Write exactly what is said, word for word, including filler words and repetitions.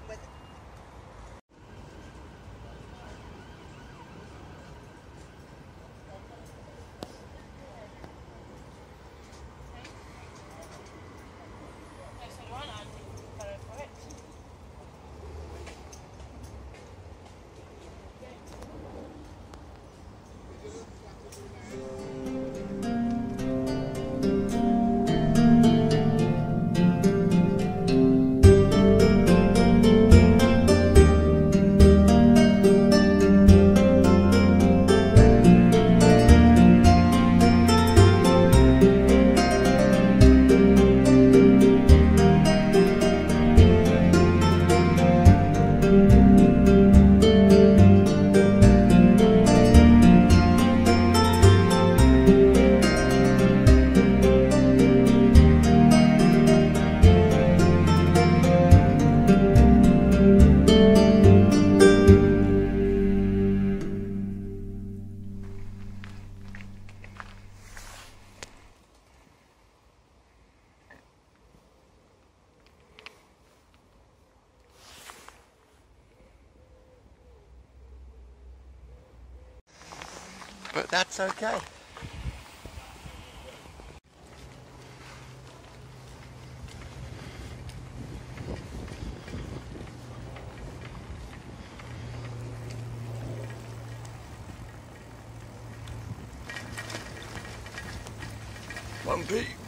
connected with it. But that's okay. One piece.